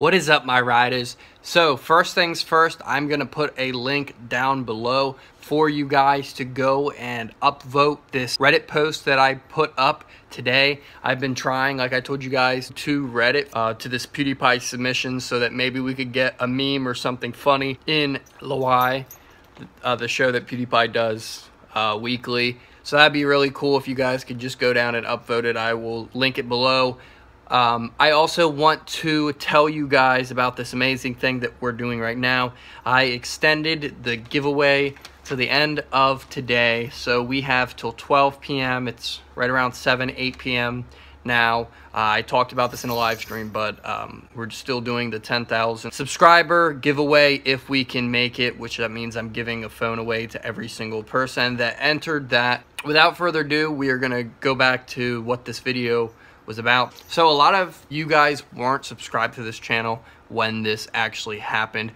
What is up, my riders? So first things first, I'm gonna put a link down below for you guys to go and upvote this Reddit post that I put up today. I've been trying, like I told you guys, to Reddit to this PewDiePie submission so that maybe we could get a meme or something funny in Lwiay, the show that PewDiePie does weekly. So that'd be really cool if you guys could just go down and upvote it. I will link it below. I also want to tell you guys about this amazing thing that we're doing right now. I extended the giveaway to the end of today, so we have till 12 p.m. It's right around 7, 8 p.m. now. I talked about this in a live stream, but we're still doing the 10,000 subscriber giveaway if we can make it, which that means I'm giving a phone away to every single person that entered that. Without further ado, we are gonna go back to what this video was about. So a lot of you guys weren't subscribed to this channel when this actually happened.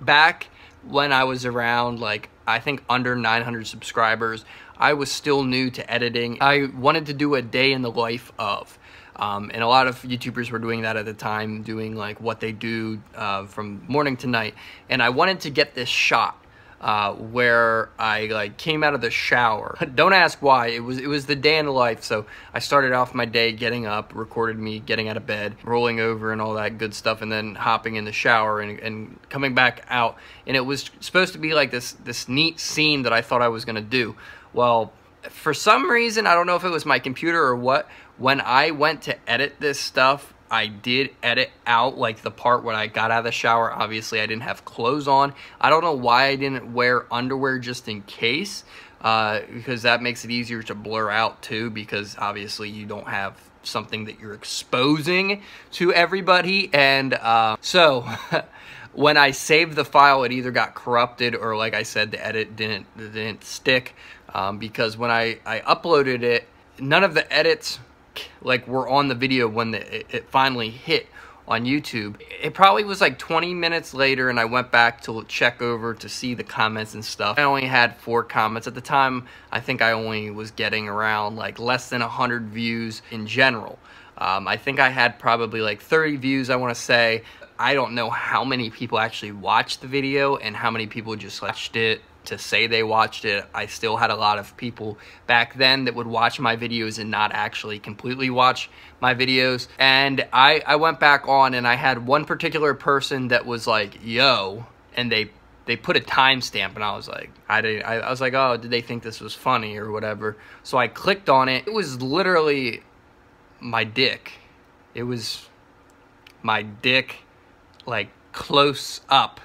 Back when I was around, like, I think under 900 subscribers, I was still new to editing. I wanted to do a day in the life of, and a lot of YouTubers were doing that at the time, doing like what they do from morning to night. And I wanted to get this shot where I like came out of the shower. Don't ask why. It was the day in the life. So I started off my day getting up, recorded me getting out of bed, rolling over and all that good stuff, and then hopping in the shower and coming back out. And it was supposed to be like this neat scene that I thought I was gonna do. Well, for some reason, I don't know if it was my computer or what, when I went to edit this stuff, I did edit out like the part when I got out of the shower. Obviously, I didn't have clothes on. I don't know why I didn't wear underwear just in case, because that makes it easier to blur out too, because obviously you don't have something that you're exposing to everybody. And so when I saved the file, it either got corrupted or, like I said, the edit didn't stick, because when I uploaded it, none of the edits like were on the video when it finally hit on YouTube. It probably was like 20 minutes later, and I went back to check over to see the comments and stuff. I only had 4 comments at the time. I think I only was getting around like less than 100 views in general. I think I had probably like 30 views, I want to say. I don't know how many people actually watched the video and how many people just watched it to say they watched it. I still had a lot of people back then that would watch my videos and not actually completely watch my videos. And I went back on, and I had one particular person that was like, yo, and they put a timestamp, and I was like, I was like, oh, did they think this was funny or whatever? So I clicked on it. It was literally my dick. It was my dick, like close up,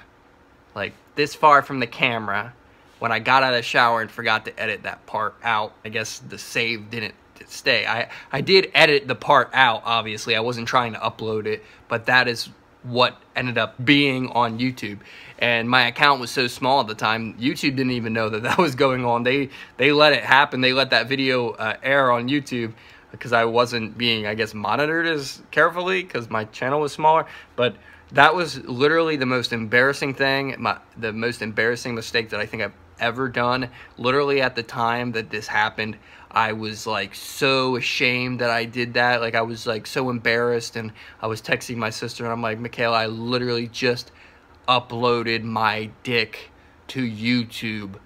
like this far from the camera, when I got out of the shower and forgot to edit that part out. I guess the save didn't stay. I did edit the part out, obviously. I wasn't trying to upload it, but that is what ended up being on YouTube. And my account was so small at the time, YouTube didn't even know that that was going on. They let it happen. They let that video air on YouTube because I wasn't being, I guess, monitored as carefully because my channel was smaller. But that was literally the most embarrassing thing, the most embarrassing mistake that I think I've ever done. Literally at the time that this happened, I was like so ashamed that I did that. Like I was like so embarrassed, and I was texting my sister, and I'm like, Michaela, I literally just uploaded my dick to YouTube,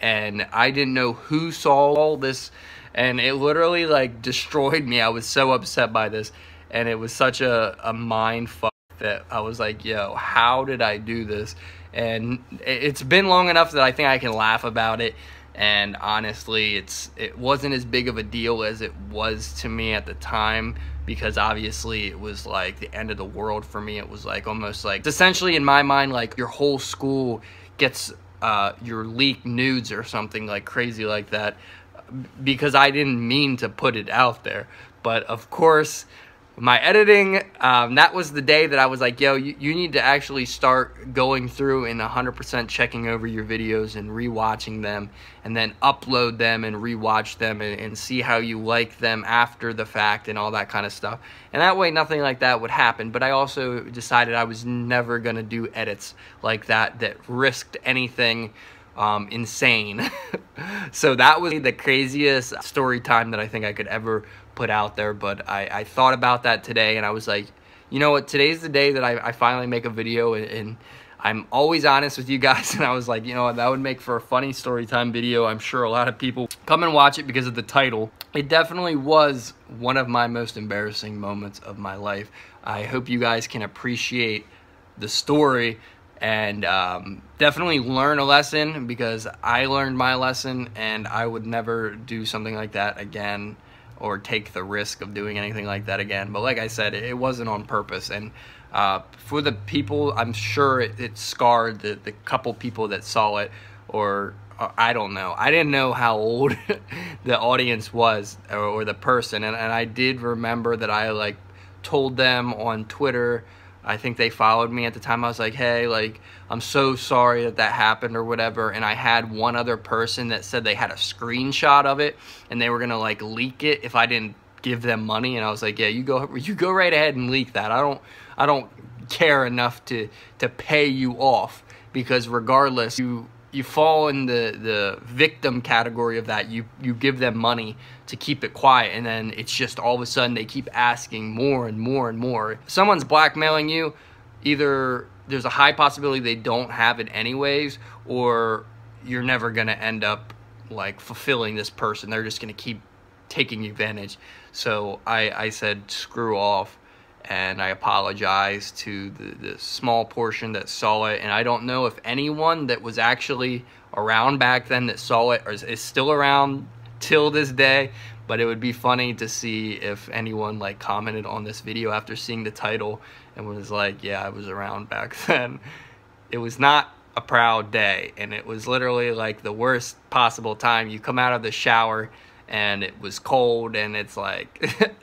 and I didn't know who saw all this, and it literally like destroyed me. I was so upset by this, and it was such a mind fuck that I was like, yo, how did I do this? And it's been long enough that I think I can laugh about it, and honestly, it wasn't as big of a deal as it was to me at the time, because obviously it was like the end of the world for me. It was like almost like, essentially in my mind, like your whole school gets your leaked nudes or something like crazy like that, because I didn't mean to put it out there. But of course, my editing, that was the day that I was like, yo, you need to actually start going through and 100% checking over your videos and rewatching them, and then upload them and rewatch them and see how you like them after the fact and all that kind of stuff. And that way nothing like that would happen. But I also decided I was never going to do edits like that risked anything insane. So that was the craziest story time that I think I could ever put out there. But I thought about that today, and I was like, you know what, today's the day that I finally make a video, and I'm always honest with you guys, and I was like, you know what, that would make for a funny story time video. I'm sure a lot of people come and watch it because of the title. It definitely was one of my most embarrassing moments of my life. I hope you guys can appreciate the story and definitely learn a lesson, because I learned my lesson and I would never do something like that again or take the risk of doing anything like that again. But like I said, it wasn't on purpose, and for the people, I'm sure it scarred the couple people that saw it, or I don't know. I didn't know how old the audience was or the person, and I did remember that I like told them on Twitter. I think they followed me at the time. I was like, hey, like, I'm so sorry that happened or whatever. And I had one other person that said they had a screenshot of it and they were gonna like leak it if I didn't give them money. And I was like, yeah, you go right ahead and leak that. I don't care enough to pay you off, because regardless, you fall in the victim category of that. You give them money to keep it quiet, and then it's just all of a sudden they keep asking more and more and more. If someone's blackmailing you, either there's a high possibility they don't have it anyways, or you're never gonna end up like fulfilling this person. They're just gonna keep taking advantage. So I said screw off, and I apologize to the small portion that saw it. And I don't know if anyone that was actually around back then that saw it is still around till this day, but it would be funny to see if anyone like commented on this video after seeing the title and was like, yeah, I was around back then. It was not a proud day, and it was literally like the worst possible time. You come out of the shower and it was cold, and it's like,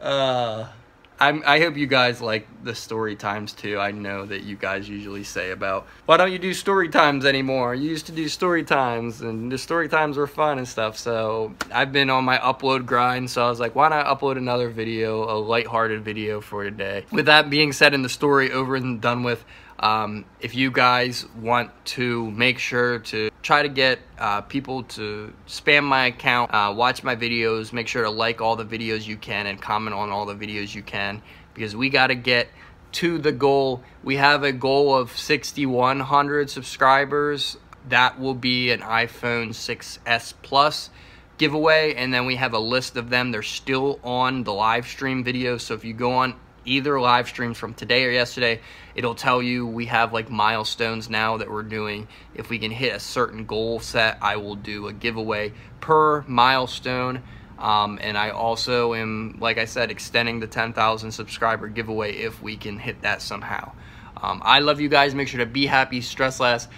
I hope you guys like the story times too. I know that you guys usually say about, why don't you do story times anymore? You used to do story times, and the story times were fun and stuff. So I've been on my upload grind, so I was like, why not upload another video, a lighthearted video for today. With that being said, in the story over and done with, if you guys want to make sure to try to get people to spam my account, watch my videos, make sure to like all the videos you can and comment on all the videos you can, because we got to get to the goal. We have a goal of 6,100 subscribers. That will be an iPhone 6s Plus giveaway, and then we have a list of them. They're still on the live stream video, so if you go on either live streams from today or yesterday, it'll tell you we have like milestones now that we're doing. If we can hit a certain goal set, I will do a giveaway per milestone. And I also am, like I said, extending the 10,000 subscriber giveaway if we can hit that somehow. I love you guys. Make sure to be happy, stress less.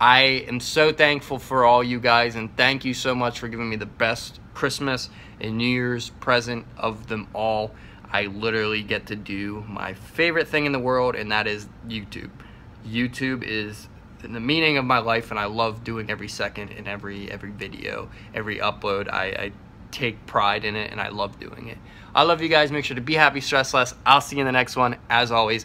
I am so thankful for all you guys, and thank you so much for giving me the best Christmas and New Year's present of them all. I literally get to do my favorite thing in the world, and that is YouTube. YouTube is the meaning of my life, and I love doing every second in every video, every upload. I take pride in it, and I love doing it. I love you guys. Make sure to be happy, stress less. I'll see you in the next one. As always,